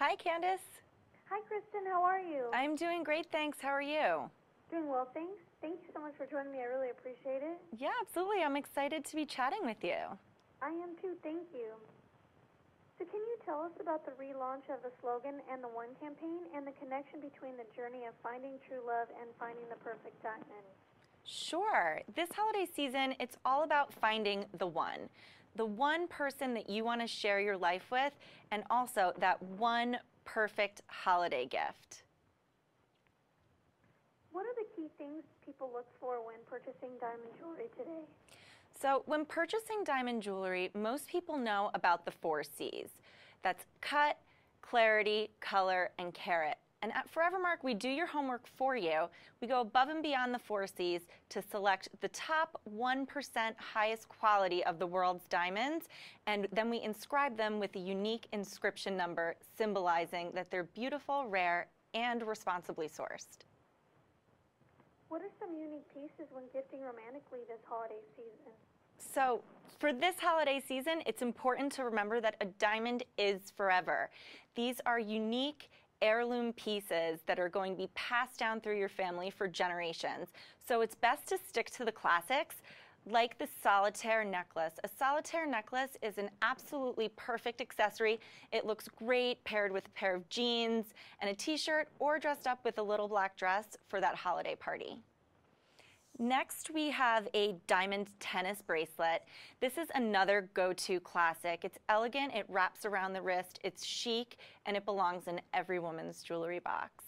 Hi, Candace. Hi, Kristen. How are you? I'm doing great, thanks. How are you? Doing well, thanks. Thank you so much for joining me. I really appreciate it. Yeah, absolutely. I'm excited to be chatting with you. I am too. Thank you. So can you tell us about the relaunch of the slogan and the One campaign and the connection between the journey of finding true love and finding the perfect diamond? Sure. This holiday season, it's all about finding the one person that you want to share your life with, and also that one perfect holiday gift. What are the key things people look for when purchasing diamond jewelry today? So when purchasing diamond jewelry, most people know about the 4 C's. That's cut, clarity, color, and carat. And at Forevermark, we do your homework for you. We go above and beyond the 4 C's to select the top 1% highest quality of the world's diamonds, and then we inscribe them with a unique inscription number symbolizing that they're beautiful, rare, and responsibly sourced. What are some unique pieces when gifting romantically this holiday season? So for this holiday season, it's important to remember that a diamond is forever. These are unique heirloom pieces that are going to be passed down through your family for generations. So it's best to stick to the classics, like the solitaire necklace. A solitaire necklace is an absolutely perfect accessory. It looks great paired with a pair of jeans and a t-shirt, or dressed up with a little black dress for that holiday party. Next, we have a diamond tennis bracelet. This is another go-to classic. It's elegant, it wraps around the wrist, it's chic, and it belongs in every woman's jewelry box.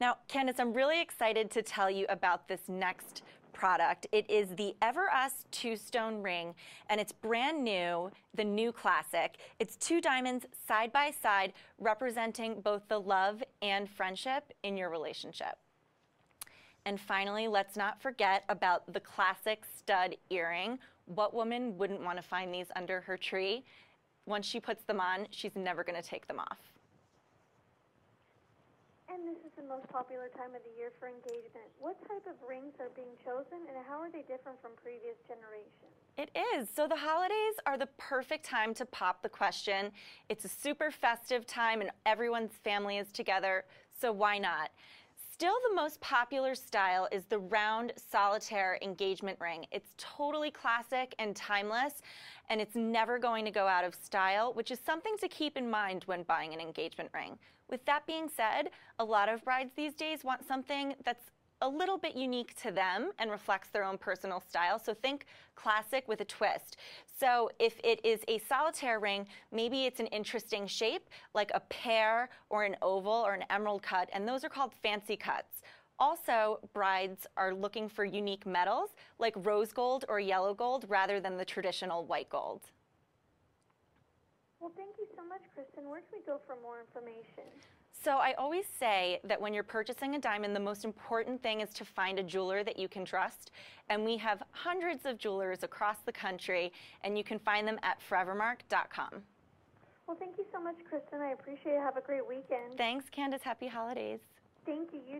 Now, Candace, I'm really excited to tell you about this next product. It is the Ever Us 2-stone ring, and it's brand new, the new classic. It's 2 diamonds side by side, representing both the love and friendship in your relationship. And finally, let's not forget about the classic stud earring. What woman wouldn't want to find these under her tree? Once she puts them on, she's never going to take them off. And this is the most popular time of the year for engagement. What type of rings are being chosen, and how are they different from previous generations? It is. So the holidays are the perfect time to pop the question. It's a super festive time, and everyone's family is together, so why not? Still, the most popular style is the round solitaire engagement ring. It's totally classic and timeless, and it's never going to go out of style, which is something to keep in mind when buying an engagement ring. With that being said, a lot of brides these days want something that's a little bit unique to them and reflects their own personal style. So think classic with a twist. So if it is a solitaire ring, maybe it's an interesting shape, like a pear or an oval or an emerald cut, and those are called fancy cuts. Also, brides are looking for unique metals, like rose gold or yellow gold, rather than the traditional white gold. Well, thank you so much, Kristen. Where can we go for more information? So I always say that when you're purchasing a diamond, the most important thing is to find a jeweler that you can trust. And we have hundreds of jewelers across the country, and you can find them at forevermark.com. Well, thank you so much, Kristen. I appreciate it. Have a great weekend. Thanks, Candace. Happy holidays. Thank you. You